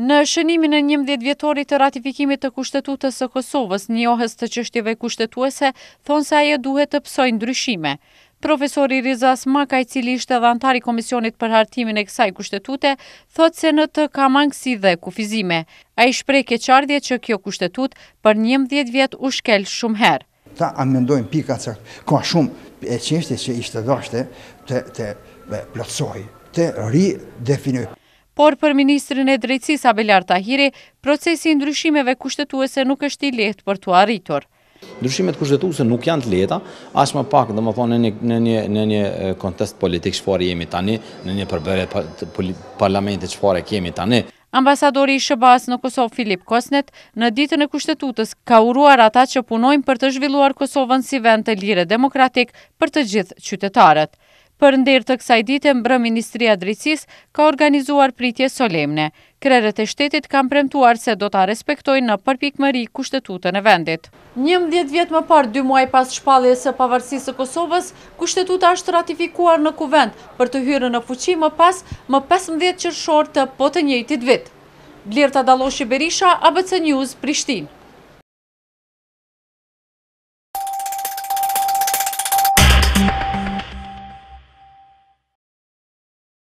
Në shënimin e 11 vjetorit të ratifikimit të Kushtetutës së Kosovës, njohës të çështjeve kushtetuese, thonë se ajo duhet të psojë ndryshime. Profesori Riza Smaka, i cili ishte edhe antar i Komisionit për hartimin e kësaj kushtetute, thotë se në të ka mangësi dhe kufizime. Ai shpreh keqardhje që kjo kushtetutë për 11 vjet u shkel shumë herë. Ta amendojmë pikat se ka shumë çështje që ishte dashur të plotësojë, të ridefinojë. Por për Ministrin e Drejtësisë Abelard Tahiri, procesi i ndryshimeve kushtetuese nuk është i lehtë për t'u arritur. Ndryshimet kushtetuese nuk janë të lehta, as më pak, domethënë në një kontest politik çfarë jemi tani, në një përbërje parlamente çfarë kemi tani. Ambasadori i SHBA-s në Kosovë Philip Kosnett, në ditën e Kushtetutës ka uruar ata që punojnë për të zhvilluar Kosovën si vend të lirë demokratik për të gjithë qytetarët. Për nder të kësaj dite, Ministria e Drejtësisë ka organizuar pritje solemne. Krerët e shtetit kanë premtuar se do ta respektojnë në përpikmëri kushtetutën e vendit. 11 vjet më parë, 2 muaj pas shpalljes së pavarësisë së Kosovës, kushtetuta është ratifikuar në Kuvend për të hyrë në fuqi më 15 qershor të po të njëjtit vit. Blerta Dalloshi Berisha, ABC News, Prishtinë.